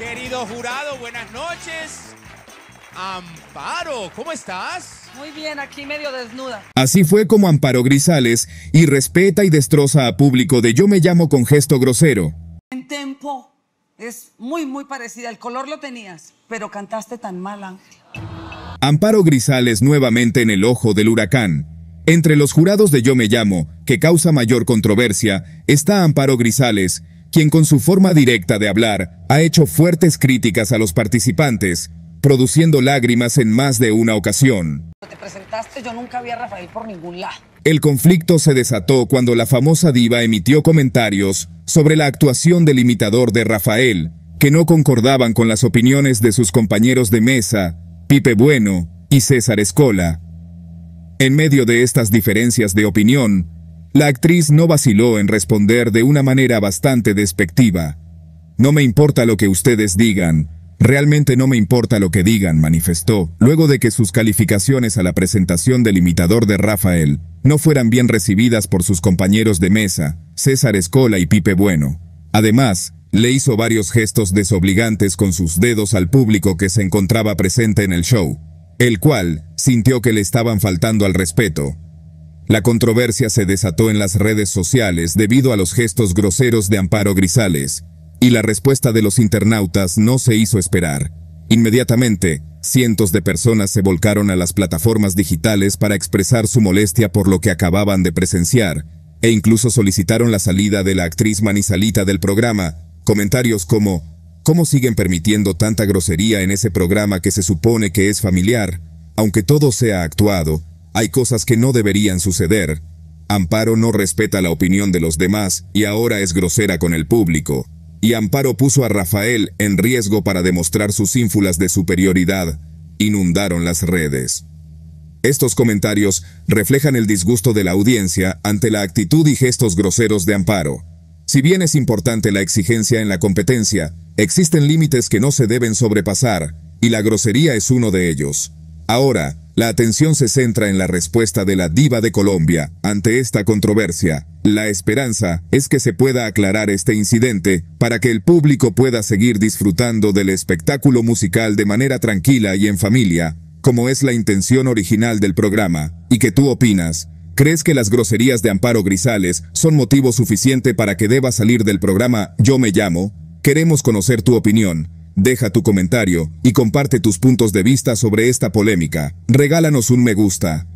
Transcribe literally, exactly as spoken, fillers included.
Querido jurado, buenas noches. Amparo, ¿cómo estás? Muy bien, aquí medio desnuda. Así fue como Amparo Grisales irrespeta y destroza a público de Yo Me Llamo con gesto grosero. En tempo es muy, muy parecida. El color lo tenías, pero cantaste tan mal, Ángel. Amparo Grisales nuevamente en el ojo del huracán. Entre los jurados de Yo Me Llamo, que causa mayor controversia, está Amparo Grisales, quien con su forma directa de hablar ha hecho fuertes críticas a los participantes, produciendo lágrimas en más de una ocasión. Cuando te presentaste, yo nunca vi a Rafael por ningún lado. El conflicto se desató cuando la famosa diva emitió comentarios sobre la actuación del imitador de Rafael, que no concordaban con las opiniones de sus compañeros de mesa, Pipe Bueno y César Escola. En medio de estas diferencias de opinión, la actriz no vaciló en responder de una manera bastante despectiva. No me importa lo que ustedes digan, realmente no me importa lo que digan, manifestó, luego de que sus calificaciones a la presentación del imitador de Rafael no fueran bien recibidas por sus compañeros de mesa, César Escola y Pipe Bueno. Además, le hizo varios gestos desobligantes con sus dedos al público que se encontraba presente en el show, el cual sintió que le estaban faltando al respeto. La controversia se desató en las redes sociales debido a los gestos groseros de Amparo Grisales, y la respuesta de los internautas no se hizo esperar. Inmediatamente, cientos de personas se volcaron a las plataformas digitales para expresar su molestia por lo que acababan de presenciar, e incluso solicitaron la salida de la actriz Manisalita del programa. Comentarios como, ¿cómo siguen permitiendo tanta grosería en ese programa que se supone que es familiar? Aunque todo sea actuado, hay cosas que no deberían suceder. Amparo no respeta la opinión de los demás y ahora es grosera con el público. Y Amparo puso a Rafael en riesgo para demostrar sus ínfulas de superioridad. Inundaron las redes. Estos comentarios reflejan el disgusto de la audiencia ante la actitud y gestos groseros de Amparo. Si bien es importante la exigencia en la competencia, existen límites que no se deben sobrepasar, y la grosería es uno de ellos. Ahora, la atención se centra en la respuesta de la diva de Colombia ante esta controversia. La esperanza es que se pueda aclarar este incidente para que el público pueda seguir disfrutando del espectáculo musical de manera tranquila y en familia, como es la intención original del programa. ¿Y qué tú opinas? ¿Crees que las groserías de Amparo Grisales son motivo suficiente para que deba salir del programa Yo Me Llamo? Queremos conocer tu opinión. Deja tu comentario y comparte tus puntos de vista sobre esta polémica. Regálanos un me gusta.